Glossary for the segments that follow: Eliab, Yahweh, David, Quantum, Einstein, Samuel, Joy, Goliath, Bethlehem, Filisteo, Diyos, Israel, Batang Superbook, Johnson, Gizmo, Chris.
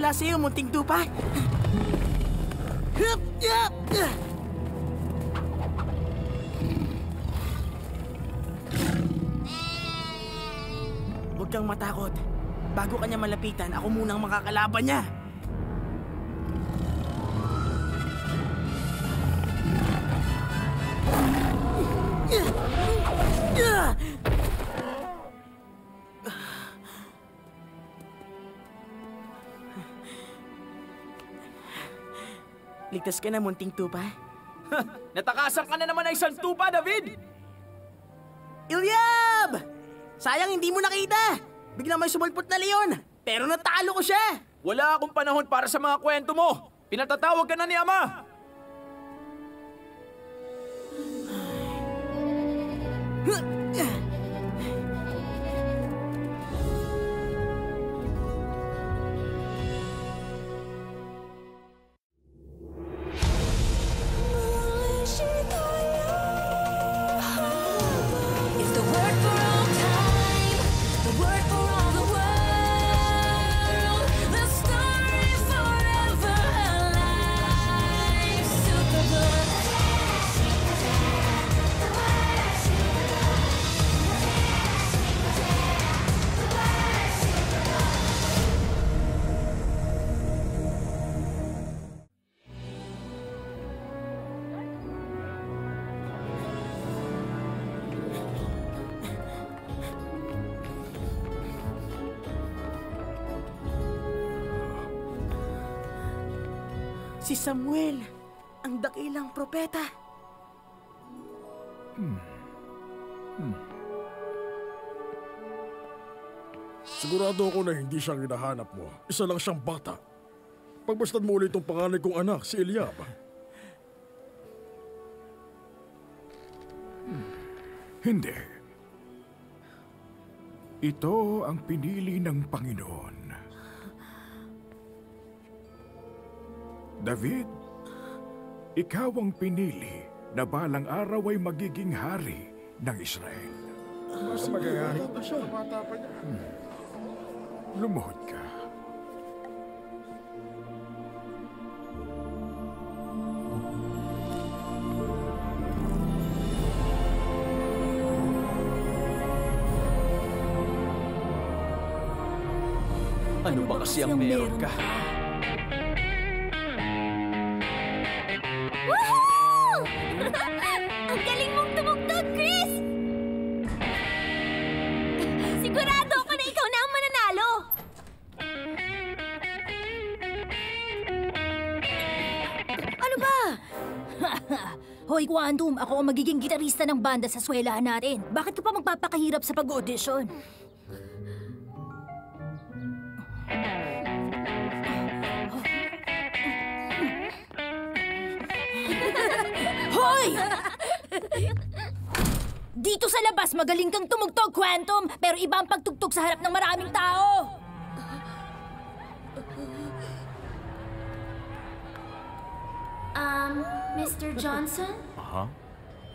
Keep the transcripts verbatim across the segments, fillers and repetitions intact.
bahala sa'yo, munting dupa. Huwag kang matakot. Bago kanya malapitan, ako munang makakalaban niya. Ligtas ka na, munting tupa. Natakasan ka na naman ng isang tupa, David! Eliab! Sayang hindi mo nakita! Biglang may sumalpot na leon! Pero natalo ko siya! Wala akong panahon para sa mga kwento mo! Pinatatawag ka na ni Ama! Si Samuel, ang dakilang propeta. Hmm. Hmm. Sigurado ako na hindi siyang hinahanap mo. Isa lang siyang bata. Pagbastan mo ulit ang panganay kong anak, si Eliab. Hmm. Hindi. Ito ang pinili ng Panginoon. David, ikaw ang pinili na balang araw ay magiging hari ng Israel. Mas magagaling pa siya. Hmm. Lumuhod ka. Ano ba kasi ang meron ka? Ang galing mong tumugtog, Chris! Sigurado ako na ikaw na ang mananalo! Ano ba? Hoy, Quantum, ako ang magiging gitarista ng banda sa swelahan natin. Bakit ka pa magpapakahirap sa pag-audition? Hoy! Dito sa labas, magaling kang tumugtog, Quantum! Pero iba ang pagtugtog sa harap ng maraming tao! Um, Mister Johnson? Aha? Uh-huh.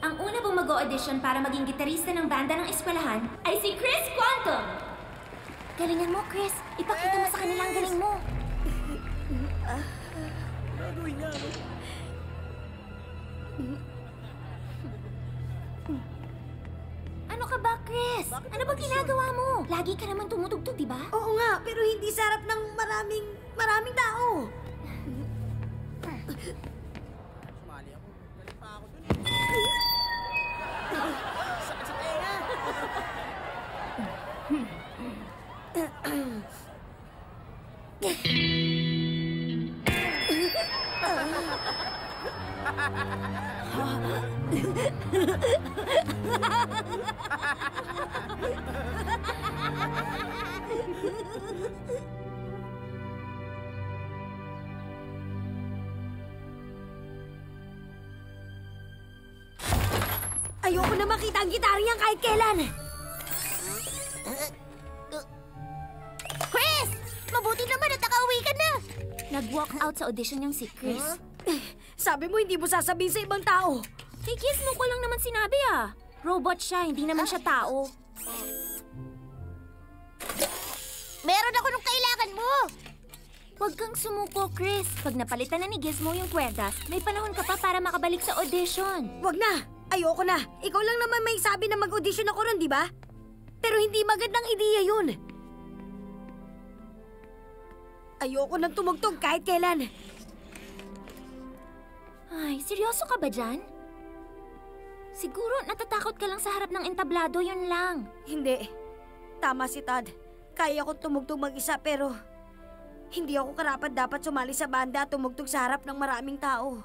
Ang una pong mag-audition para maging gitarista ng banda ng eskwelahan ay si Chris Quantum! Galingan mo, Chris! Ipakita mo sa kanila ang galing mo! Gagawin nga mo! Ano ka ba, Chris? Ano ba ginagawa mo? Lagi ka naman tumutugtog, di ba? Oo nga, pero hindi sa harap ng maraming, maraming tao. Sumali ako. Galing pa ako dun. Sakit sa pera. Ayoko na makita ang gitara niya kahit kailan. Chris! Mabuti naman at nakauwi ka na. Nag-walk out sa audition yung si Chris. Sabi mo, hindi mo sasabihin sa ibang tao. Kay Gizmo ko lang naman sinabi, ah. Robot siya, hindi naman siya tao. Meron ako nung kailangan mo! Huwag kang sumuko, Chris. Pag napalitan na ni Gizmo yung kwerdas, may panahon ka pa para makabalik sa audition. Huwag na! Ayoko na! Ikaw lang naman may sabi na mag-audition ako ron, di ba? Pero hindi magandang ideya yun. Ayoko nang tumugtog kahit kailan. Ay, seryoso ka ba dyan? Siguro natatakot ka lang sa harap ng entablado, yun lang. Hindi. Tama si Tad. Kaya ko tumugtog mag-isa pero... hindi ako karapat dapat sumali sa banda at tumugtog sa harap ng maraming tao.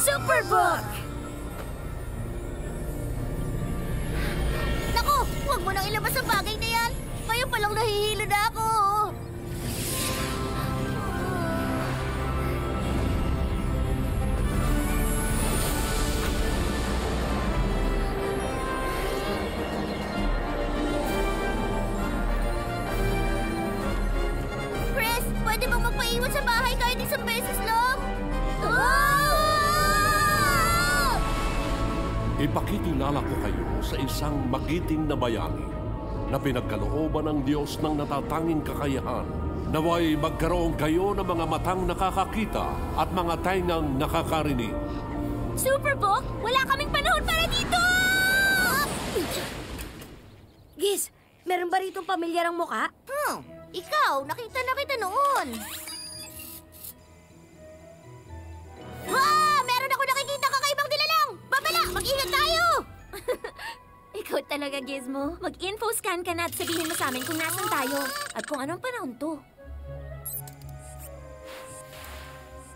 Superbook! Naku! Huwag mo nang ilabas ang bagay na yan! Ngayon palang nahihilo na ako! Ipakikilala ko kayo sa isang magiting na bayani na pinagkalooban ng Diyos ng natatanging kakayahan. Naway magkaroon kayo ng mga matang nakakakita at mga taingang nakakarinig. Superbook, wala kaming panahon para dito! Giz, meron ba rito pamilyarang muka? Hmm, ikaw, nakita na kita noon. Wow! Meron ako nakikita kakaibang dilalang! Babala! Mag-ingat tayo! Ikaw talaga, Gizmo. Mag-info scan ka na at sabihin mo sa amin kung nasan tayo at kung anong panahon to.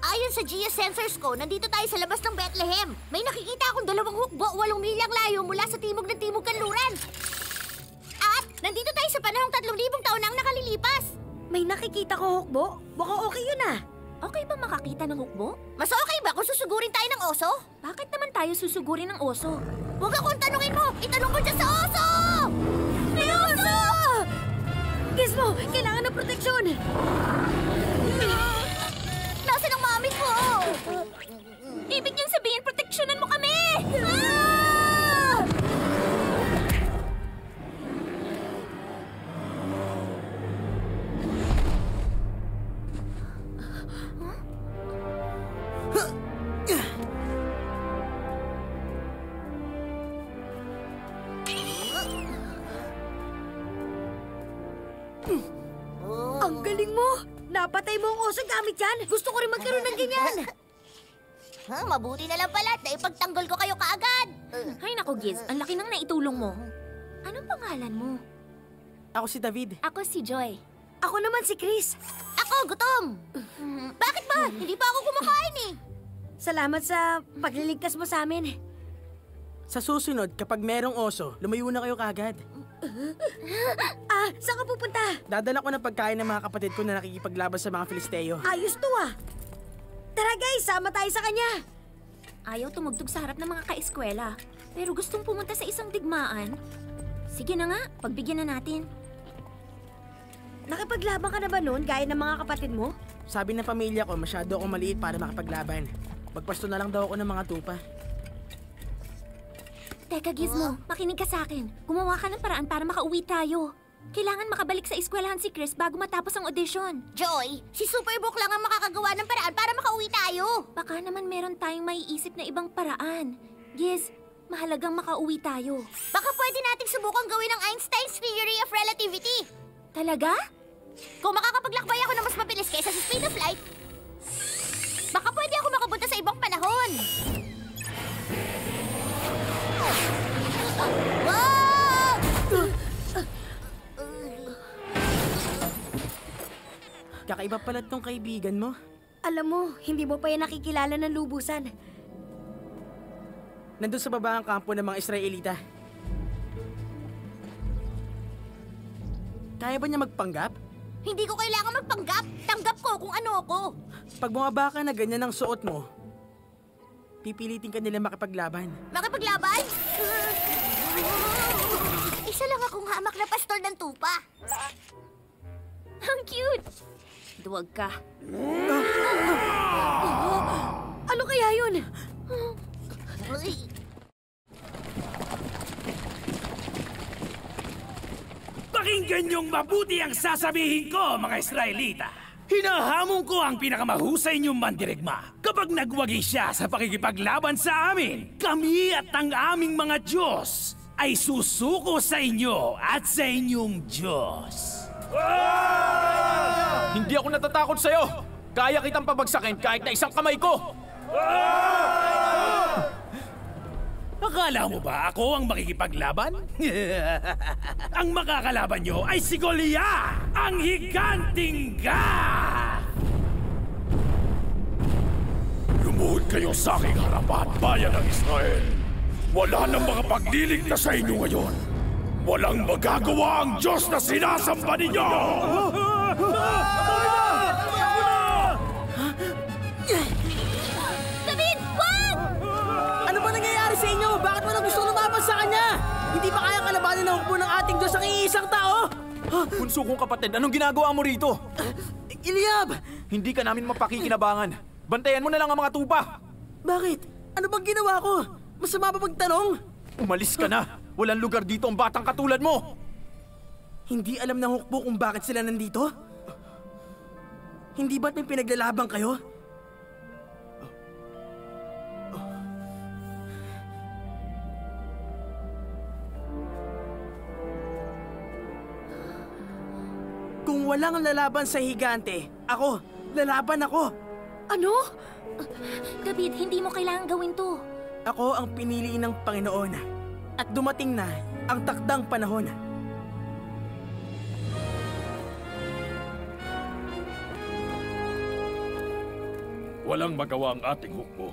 Ayon sa geosensors ko, nandito tayo sa labas ng Bethlehem. May nakikita akong dalawang hukbo, walong milyang layo mula sa timog ng timog kanluran. At nandito tayo sa panahong tatlong libong taon na ang nakalilipas. May nakikita ko hukbo? Baka okay yun ah. Okay ba makakita ng hukbo? Mas okay ba kung susugurin tayo ng oso? Bakit naman tayo susugurin ng oso? Huwag akong tanungin mo! Itanong ko siya sa oso! May oso! Gizmo, kailangan ng proteksyon! Nasaan ang mami ko? Ibig niyang sabihin, proteksyonan mo kami! Ah! Ang galing mo! Napatay mo ang oso gamit yan! Gusto ko rin magkaroon ng ganyan! Ha, mabuti na lang pala at naipagtanggol ko kayo kaagad! Hay nako, Giz. Ang laki nang naitulong mo. Anong pangalan mo? Ako si David. Ako si Joy. Ako naman si Chris. Ako, gutom! Bakit ba? Hindi pa ako kumakain eh! Salamat sa pagliligtas mo sa amin. Sa susunod, kapag merong oso, lumayo na kayo kaagad. Ah, saan ka pupunta? Dadala ko ng pagkain ng mga kapatid ko na nakikipaglaban sa mga Filisteo. Ayos to ah! Tara guys, sama tayo sa kanya! Ayaw tumugtog sa harap ng mga kaeskwela, pero gustong pumunta sa isang digmaan. Sige na nga, pagbigyan na natin. Nakipaglaban ka na ba noon gaya ng mga kapatid mo? Sabi ng pamilya ko, masyado akong maliit para makapaglaban. Magpasto na lang daw ako ng mga tupa. Teka, Gizmo, makinig ka sa akin. Gumawa ka ng paraan para makauwi tayo. Kailangan makabalik sa eskwelahan si Chris bago matapos ang audition. Joy, si Superbook lang ang makakagawa ng paraan para makauwi tayo. Baka naman meron tayong maiisip na ibang paraan. Giz, mahalagang makauwi tayo. Baka pwede nating subukang gawin ang Einstein's Theory of Relativity. Talaga? Kung makakapaglakbay ako na mas mabilis kaysa sa speed of light, baka pwede ako makapunta sa ibang panahon. Kakaiba pala tong kaibigan mo. Alam mo, hindi mo pa yan nakikilala ng lubusan. Nandun sa baba ang kampo ng mga Israelita. Kaya ba niya magpanggap? Hindi ko kailangan magpanggap. Tanggap ko kung ano ako. Pag bumaba ka na ganyan ang suot mo, pipilitin ka nila makipaglaban. Makipaglaban? Isa lang akong hamak na pastol ng tupa. Ang cute! Duwag ka. Ano kaya yun? Pakinggan niyong mabuti ang sasabihin ko, mga Israelita. Hinahamon ko ang pinakamahusay niyong mandirigma. Kapag nagwagi siya sa pakikipaglaban sa amin, kami at ang aming mga Diyos ay susuko sa inyo at sa inyong Diyos. Ah! Hindi ako natatakot sa'yo. Kaya kitang pabagsakin kahit na isang kamay ko. Ah! Akala mo ba ako ang makikipaglaban? Ang makakalaban nyo ay si Goliath, ang higanting Gath! Lumuhod kayo sa aking harapan, bayan ng Israel! Wala nang makapagliligtas sa inyo ngayon! Walang magagawa ang Diyos na sinasamba ninyo! Sa kanya! Hindi pa kaya kalabanin ang hukbo ng ating Diyos ang iisang tao? Bunso kong kapatid, anong ginagawa mo rito? Uh, Eliab! Hindi ka namin mapakikinabangan. Bantayan mo na lang ang mga tupa! Bakit? Ano bang ginawa ko? Masama ba magtanong? Umalis ka na! Walang lugar dito ang batang katulad mo! Hindi alam ng hukbo kung bakit sila nandito? Hindi ba't may pinaglalabang kayo? Kung walang lalaban sa higante, ako, lalaban ako. Ano? David, hindi mo kailangang gawin to. Ako ang pinili ng Panginoon. At dumating na ang takdang panahon. Walang magawa ang ating hukbo.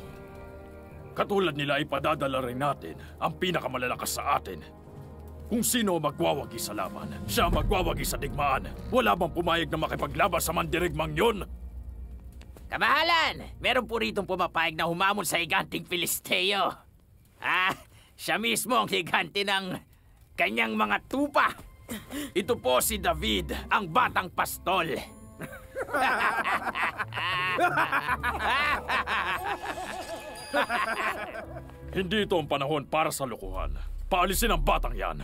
Katulad nila ay padadala rin natin ang pinakamalalakas sa atin. Kung sino magwawagi sa laban, siya magwawagi sa digmaan. Wala bang pumayag na makipaglaba sa mandirigmang yun? Kamahalan! Meron po ritong pumapayag na humamon sa higanting Filisteo. Ah, siya mismo ang higante ng kanyang mga tupa. Ito po si David, ang batang pastol. Hindi ito ang panahon para sa lokohan. Paalisin ang batang yan.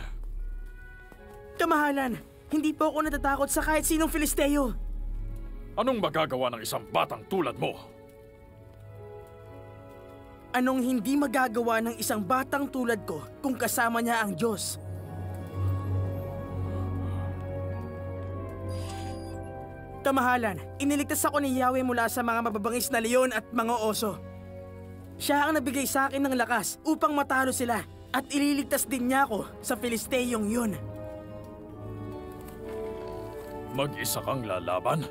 Kamahalan, hindi po ako natatakot sa kahit sinong Filisteo. Anong magagawa ng isang batang tulad mo? Anong hindi magagawa ng isang batang tulad ko kung kasama niya ang Diyos? Kamahalan, iniligtas ako ni Yahweh mula sa mga mababangis na leon at mga oso. Siya ang nabigay sa akin ng lakas upang matalo sila. At ililigtas din niya ako sa Filisteyong yun. Mag-isa kang lalaban?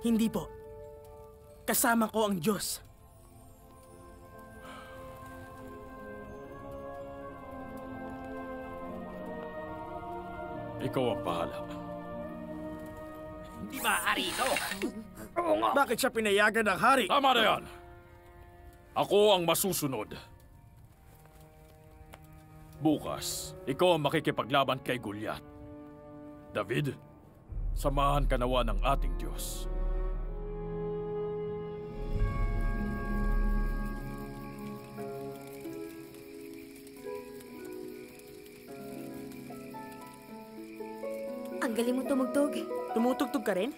Hindi po. Kasama ko ang Diyos. Ikaw ang bahala. Hindi maaari ito. Oo nga. Bakit siya pinayagan ng hari? Tama na yan. Ako ang masusunod. Bukas, ikaw ang makikipaglaban kay Goliath. David, samahan ka nawa ng ating Diyos. Ang galing mo tumugtog. Tumutugtog ka rin?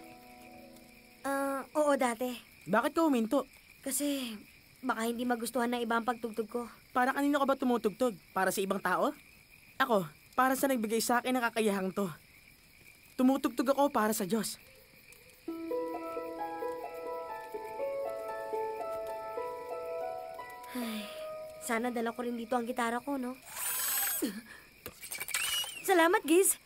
Ah, uh, oo dati. Bakit ka huminto? Kasi baka hindi magustuhan ng iba ang pagtugtog ko. Para kanino ka ba tumutugtog? Para sa ibang tao? Ako, para sa nagbigay sa akin ng kakayahang to. Tumutugtog ako para sa Diyos. Ay, sana dala ko rin dito ang gitara ko, no? Salamat, Giz!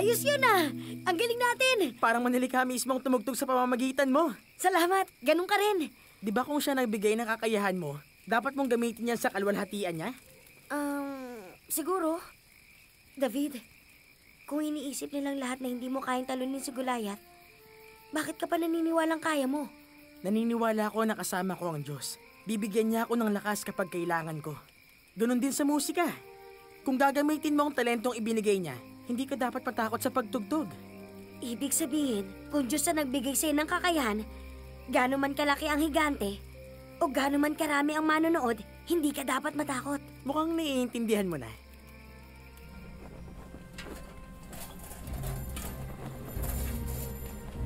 Ayos yun ah! Ang galing natin! Parang manilika mismo ang tumugtog sa pamamagitan mo. Salamat! Ganun ka rin! Di ba kung siya nagbigay ng kakayahan mo, dapat mong gamitin yan sa kalwalhatian niya? Um, siguro. David, kung iniisip nilang lahat na hindi mo kayang talunin si Goliath, bakit ka pa naniniwalang kaya mo? Naniniwala ako na kasama ko ang Diyos. Bibigyan niya ako ng lakas kapag kailangan ko. Ganun din sa musika. Kung gagamitin mo ang talentong ibinigay niya, hindi ka dapat patakot sa pagtugtog. Ibig sabihin, kung Diyos na nagbigay sa'yo ng kakayahan, gaano man kalaki ang higante, o gaano man karami ang manonood, hindi ka dapat matakot. Mukhang naiintindihan mo na.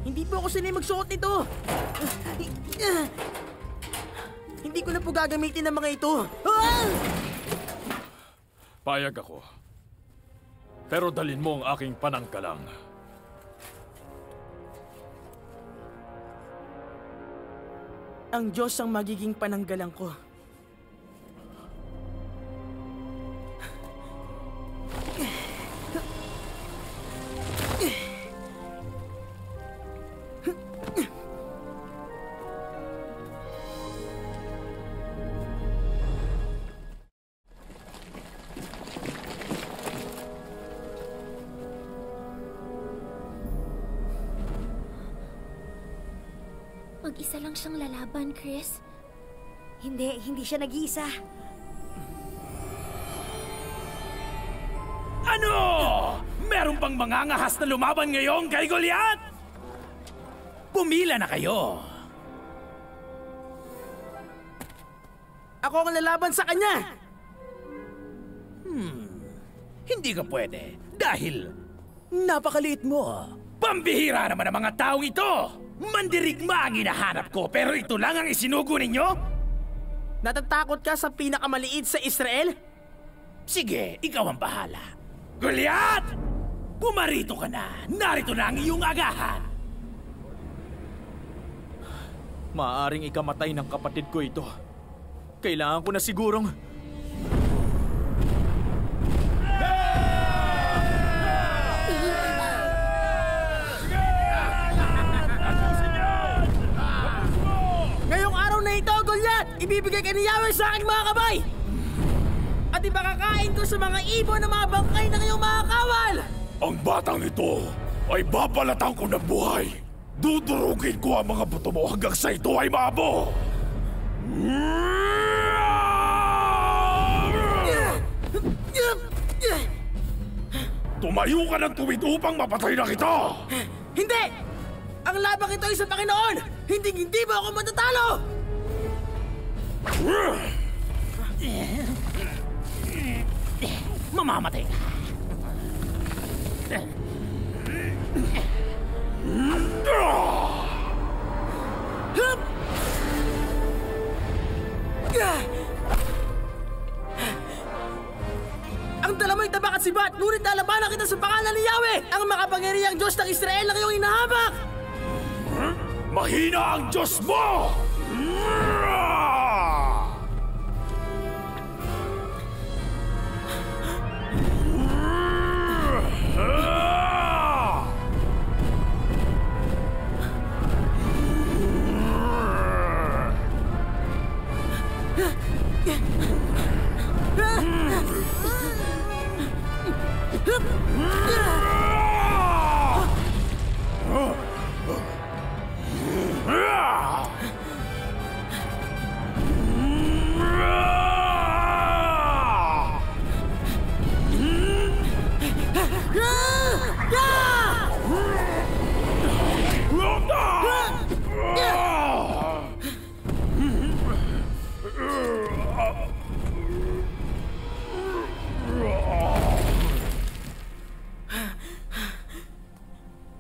Hindi po ako sanay magsuot nito! Hindi ko na po gagamitin ang mga ito! Ah! Payag ako. Pero dalhin mo ang aking pananggalang. Ang Diyos ang magiging pananggalang ko. Mag-isa lang siyang lalaban, Chris. Hindi, hindi siya nag-iisa. Ano? Meron pang mga ngahas na lumaban ngayon kay Goliath? Pumila na kayo! Ako ang lalaban sa kanya! Hmm, hindi ka pwede dahil napakaliit mo. Pambihira naman ang mga taong ito! Mandirigma ang hinahanap ko, pero ito lang ang isinugo ninyo? Natatakot ka sa pinakamaliit sa Israel? Sige, ikaw ang bahala. Goliath! Pumarito ka na! Narito na ang iyong agahan! Maaaring ikamatay ng kapatid ko ito. Kailangan ko na sigurong... Ibibigay ka ni Yahweh sa aking mga kabay! At ibakakain ko sa mga ibon na mga bangkay ng iyong mga kawal! Ang batang ito ay babalatan ko ng buhay! Dudurugin ko ang mga buto mo hanggang sa ito ay maabo! Tumayo ka ng tuwid upang mapatay na kita! Hindi! Ang labang ito ay sa Panginoon! Hindi hindi ba ako matatalo! Mamamatay ka. Ang dala mo'y tabak at sibat, ngunit lalabanan kita sa pangalan ni Yahweh, ang makapangyarihang Diyos ng Israel na iyong hinahabak! Mahina ang Diyos mo!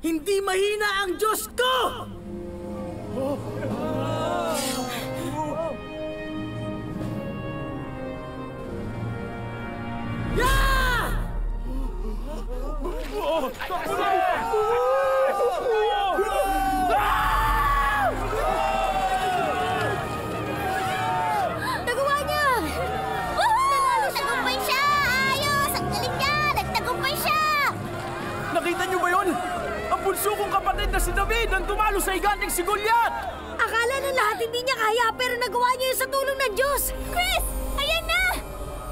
Hindi mahina ang Diyos ko! Si Goliath! Akala na lahat hindi niya kaya, pero nagawa niya yun sa tulong ng Diyos! Chris! Ayan na!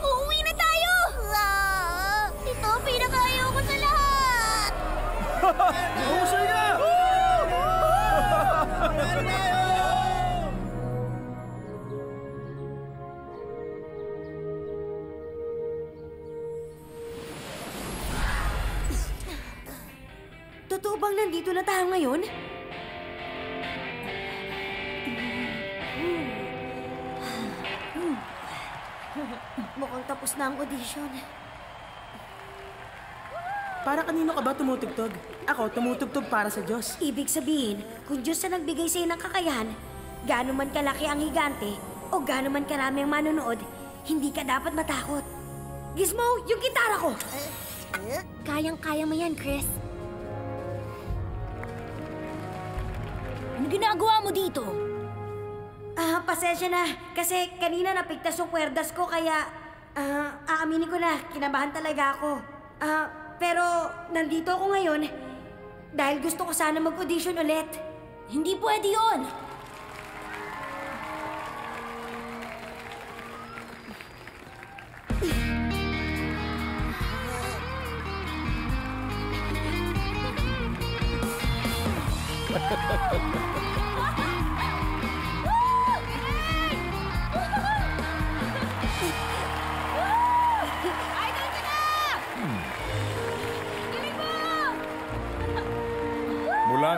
Uuwi na tayo! Uh, ito ang pinaka Totoo bang nandito na tayo ngayon? Mukhang tapos na ang audition. Para kanino ka ba tumutugtog? Ako, tumutugtog para sa Diyos. Ibig sabihin, kung Diyos na nagbigay sa'yo ng kakayahan, gaano man kalaki ang higante o gaano man karami ang manonood, hindi ka dapat matakot. Gizmo, yung gitara ko! Kayang-kaya mo yan, Chris. Ano ginagawa mo dito? Ah, pasensya na. Kasi kanina napigtas yung kwerdas ko, kaya... Ah, aaminin ko na, kinabahan talaga ako. Ah... Pero nandito ako ngayon dahil gusto ko sana mag-audition ulit. Hindi pwede yun!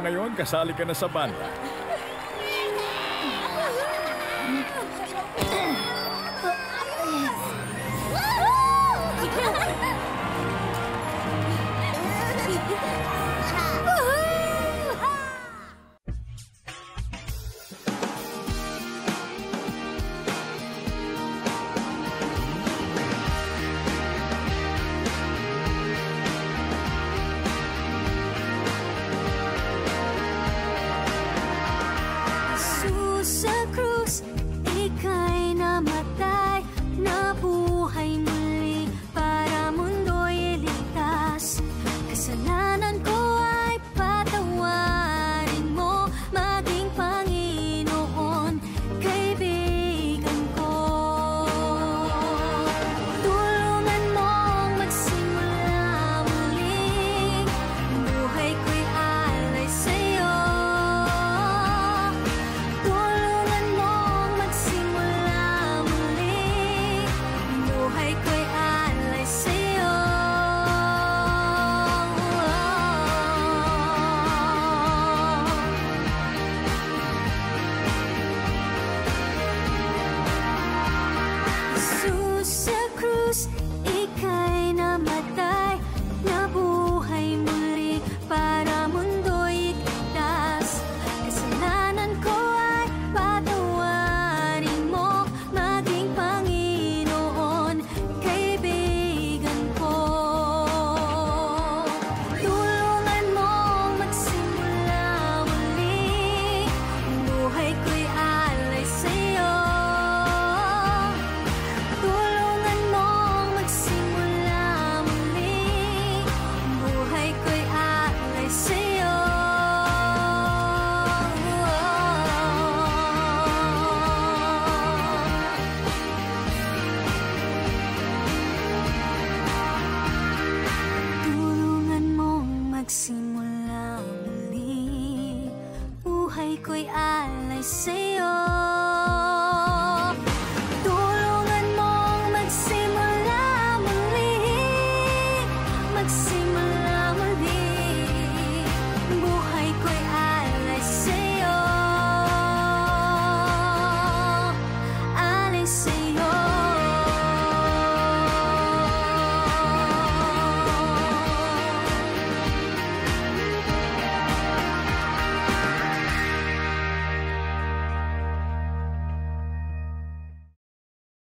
Ngayon, kasali ka na sa banda. Magsimula muli, buhay ko'y alay sa'yo.